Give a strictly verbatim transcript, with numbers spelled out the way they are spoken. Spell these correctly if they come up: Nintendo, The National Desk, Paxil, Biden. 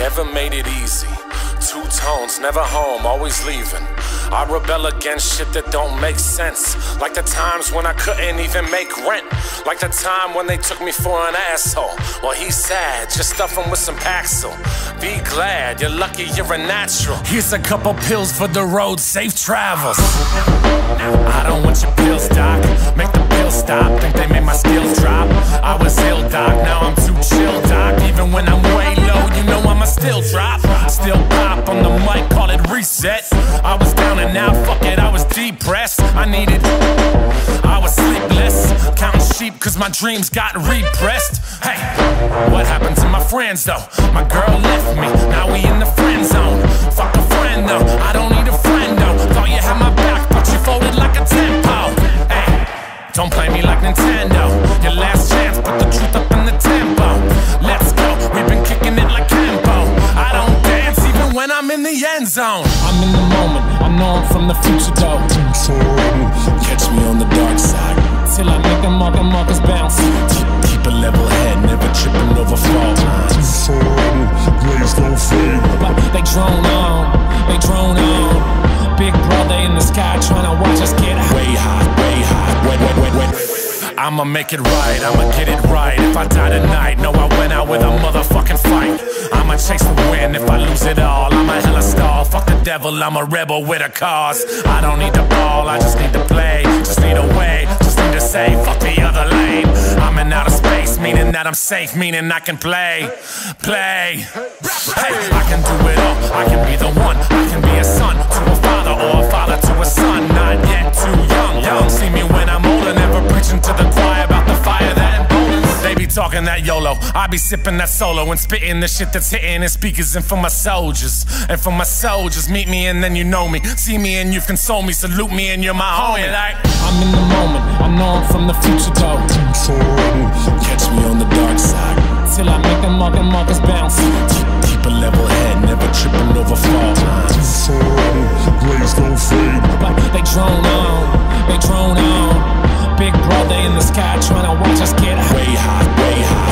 never made it easy. Two tones, never home, always leaving. I rebel against shit that don't make sense. Like the times when I couldn't even make rent. Like the time when they took me for an asshole. Well, he's sad, just stuff him with some Paxil. Be glad, you're lucky you're a natural. Here's a couple pills for the road, safe travels. I don't want your pills, doc. Make the pills stop, think they made my skills drop. I was ill, doc, now I'm too chill, doc. Even when I'm way low, you know I'ma still drop. Still pop on the mic, call it reset. I was down and now, fuck it, I was depressed. I needed, I was sleepless, counting sheep cause my dreams got repressed. Hey, what happened to my friends though? My girl left me, now we in the friend zone. Fuck a friend though, I don't need a friend though. Thought you had my back, but you folded like a tempo. Hey, don't play me like Nintendo. Your last chance, put the truth up in the tempo. Let's go, we've been kicking it like Campo. I don't dance even when I'm in the end zone. I'm in the moment, I know I'm from the future though. Catch me on the dark side, till I make the mark and markers bounce. Keep a level head, never tripping over fault lines. They drone on, they drone on. Big brother in the sky trying to watch us get high. Way high, way high, way, way, way, way. I'ma make it right, I'ma get it right. If I die tonight, know I went out with a motherfucking fight. I'ma chase the win, if I lose it all, I'm a hella star. Fuck the devil, I'm a rebel with a cause. I don't need the ball, I just need to play. Just need a way, just need to say, fuck the other lane. I'm in outer space, meaning that I'm safe, meaning I can play, play. Hey, I can do it all, I can be the one. I can be a son to a father or a father to a son. Not yet too young, y'all don't see me when I'm older. Never preaching to the choir about the fire that emboldens. They be talking that YOLO, I be sipping that solo and spitting the shit that's hitting in speakers. And for my soldiers, and for my soldiers, meet me and then you know me. See me and you console me, salute me and you're my homie. Like, I'm in the moment, I know I'm from the future though. Catch me on the dark side, till I make the mark and markers bounce. Keep a level head, never tripping over fault lines. Blaze don't fade. They drone on, they drone on. Big brother in the sky trying to watch us get high. Way high, way high.